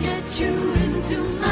get you into my